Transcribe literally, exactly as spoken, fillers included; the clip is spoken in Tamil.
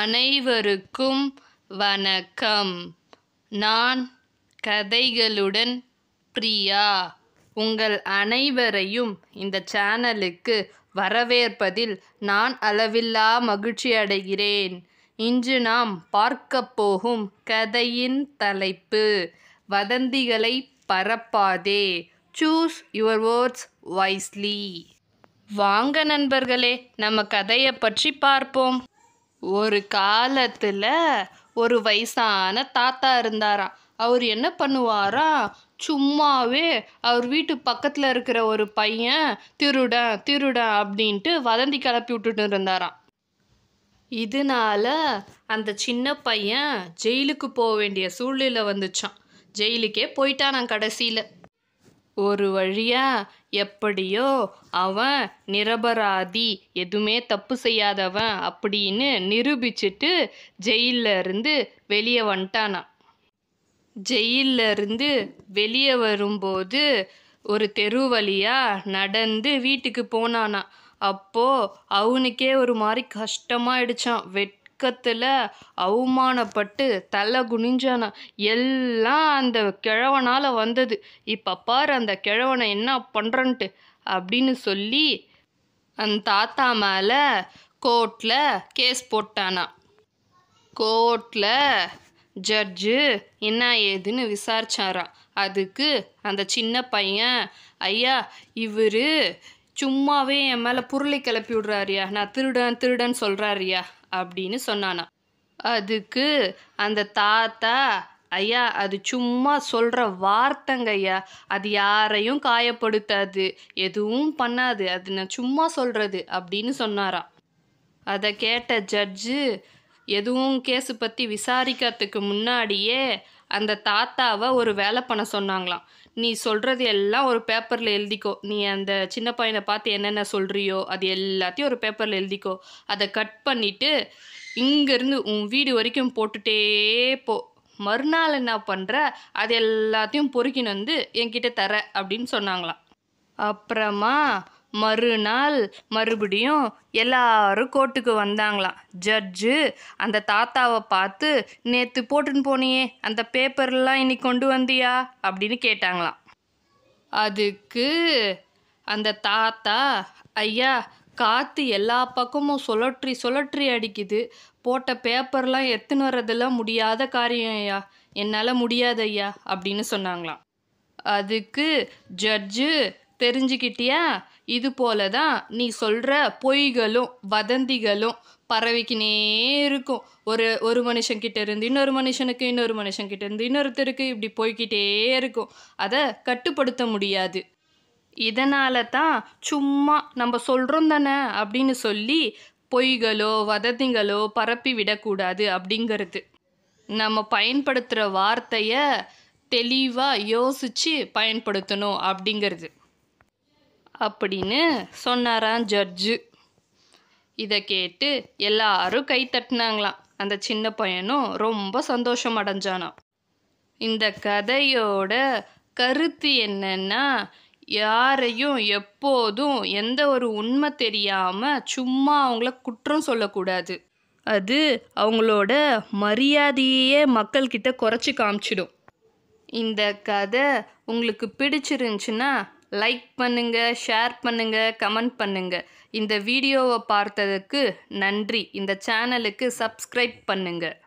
அனைவருக்கும் வணக்கம். நான் கதைகளுடன் பிரியா உங்கள் அனைவரையும் இந்த சேனலுக்கு வரவேற்பதில் நான் அளவில்லா மகிழ்ச்சி அடைகிறேன். இன்று நாம் பார்க்க போகும் கதையின் தலைப்பு வதந்திகளை பரப்பாதே, சூஸ் யுவர் வேர்ட்ஸ் வைஸ்லி. வாங்க நண்பர்களே, நம்ம கதையை பற்றி பார்ப்போம். ஒரு காலத்தில் ஒரு வயசான தாத்தா இருந்தாராம். அவர் என்ன பண்ணுவாரா, சும்மாவே அவர் வீட்டு பக்கத்தில் இருக்கிற ஒரு பையன் திருட திருட அப்படின்ட்டு வதந்தி கிளப்பி விட்டுட்டு இருந்தாராம். இதனால அந்த சின்ன பையன் ஜெயிலுக்கு போக வேண்டிய சூழ்நிலை வந்துச்சான். ஜெயிலுக்கே போயிட்டானான். கடைசியில் ஒரு வழியாக எப்படியோ அவன் நிரபராதி, எதுவுமே தப்பு செய்யாதவன் அப்படின்னு நிரூபிச்சுட்டு ஜெயிலில் இருந்து வெளியே வந்துட்டானான். ஜெயிலில் இருந்து வெளியே வரும்போது ஒரு தெரு வழியாக நடந்து வீட்டுக்கு போனானான். அப்போது அவனுக்கே ஒரு மாதிரி கஷ்டமாயிடுச்சான். வெட்கத்தில் அவமானப்பட்டு தலை குனிஞ்சானான். எல்லாம் அந்த கிழவனால் வந்தது. இப்போ பாரு அந்த கிழவனை என்ன பண்ணுறன்ட்டு அப்படின்னு சொல்லி அந்த தாத்தா மேலே கோர்ட்டில் கேஸ் போட்டானான். கோர்ட்டில் ஜட்ஜு என்ன ஏதுன்னு விசாரிச்சாராம். அதுக்கு அந்த சின்ன பையன், ஐயா இவர் சும்மாவே என் மேலே புருளை கிளப்பி விடுறாரியா, நான் திருடன் திருடன் சொல்கிறாரியா அப்படின்னு சொன்னானா. அதுக்கு அந்த தாத்தா, ஐயா அது சும்மா சொல்கிற வார்த்தைங்க ஐயா, அது யாரையும் காயப்படுத்தாது, எதுவும் பண்ணாது, அது நான் சும்மா சொல்கிறது அப்படின்னு சொன்னாராம். அதை கேட்ட ஜட்ஜு எதுவும் கேஸு பற்றி விசாரிக்கிறதுக்கு முன்னாடியே அந்த தாத்தாவை ஒரு வேலை பண்ண சொன்னாங்களாம். நீ சொல்கிறது எல்லாம் ஒரு பேப்பரில் எழுதிக்கோ, நீ அந்த சின்ன பையனை பார்த்து என்னென்ன சொல்கிறியோ அது எல்லாத்தையும் ஒரு பேப்பரில் எழுதிக்கோ, அதை கட் பண்ணிவிட்டு இங்கேருந்து உன் வீடு வரைக்கும் போட்டுகிட்டே போ, மறுநாள் என்ன பண்ணுற அது எல்லாத்தையும் பொறுக்கின்னு வந்து என்கிட்ட தர அப்படின்னு சொன்னாங்களாம். அப்புறமா மறுநாள் மறுபடியும் எல்லாரும் கோர்ட்டுக்கு வந்தாங்களாம். ஜட்ஜு அந்த தாத்தாவை பார்த்து, நேற்று போட்டுன்னு போனியே அந்த பேப்பர்லாம் இன்னைக்கு கொண்டு வந்தியா அப்படின்னு கேட்டாங்களாம். அதுக்கு அந்த தாத்தா, ஐயா காற்று எல்லா பக்கமும் சுழற்றி சுழற்றி அடிக்குது, போட்ட பேப்பர்லாம் எடுத்துன்னு வர்றதெல்லாம் முடியாத காரியம் ஐயா, என்னால் முடியாது ஐயா அப்படின்னு சொன்னாங்களாம். அதுக்கு ஜட்ஜு, தெரிஞ்சுக்கிட்டியா, இது போல தான் நீ சொல்கிற பொய்களும் வதந்திகளும் பரவிக்கினே இருக்கும். ஒரு ஒரு மனுஷன்கிட்ட இருந்து இன்னொரு மனுஷனுக்கு, இன்னொரு மனுஷன்கிட்ட இருந்து இன்னொருத்தருக்கு இப்படி போய்கிட்டே இருக்கும், அதை கட்டுப்படுத்த முடியாது. இதனால தான் சும்மா நம்ம சொல்கிறோம் தானே அப்படின்னு சொல்லி பொய்களோ வதந்திகளோ பரப்பி விடக்கூடாது அப்படிங்கிறது. நம்ம பயன்படுத்துகிற வார்த்தையை தெளிவாக யோசித்து பயன்படுத்தணும் அப்படிங்கிறது அப்படின்னு சொன்னாராம் ஜட்ஜு. இதை கேட்டு எல்லாரும் கை தட்டினாங்களாம். அந்த சின்ன பையனும் ரொம்ப சந்தோஷம் அடைஞ்சானாம். இந்த கதையோட கருத்து என்னன்னா, யாரையும் எப்போதும் எந்த ஒரு உண்மை தெரியாமல் சும்மா அவங்கள குற்றம் சொல்லக்கூடாது. அது அவங்களோட மரியாதையே மக்கள்கிட்ட குறைச்சி காமிச்சிடும். இந்த கதை உங்களுக்கு பிடிச்சிருந்துச்சுன்னா லைக் பண்ணுங்கள், ஷேர் பண்ணுங்கள், கமெண்ட் பண்ணுங்கள். இந்த வீடியோவை பார்த்ததுக்கு நன்றி. இந்த சேனலுக்கு சப்ஸ்கிரைப் பண்ணுங்கள்.